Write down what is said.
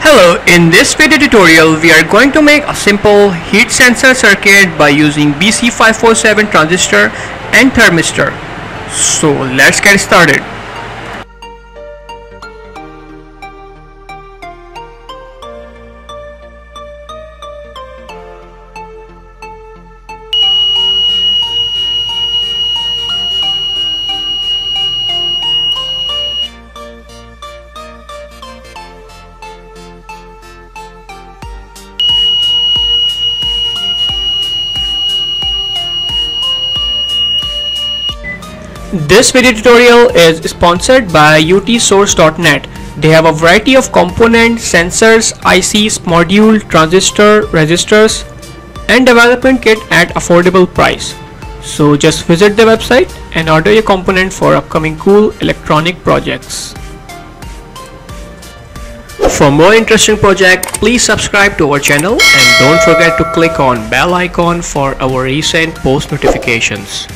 Hello, in this video tutorial we are going to make a simple heat sensor circuit by using BC547 transistor and thermistor. So let's get started. This video tutorial is sponsored by UTSource.net. They have a variety of components, sensors, ICs, module, transistor, resistors and development kit at affordable price. So just visit the website and order your component for upcoming cool electronic projects. For more interesting projects, please subscribe to our channel and don't forget to click on bell icon for our recent post notifications.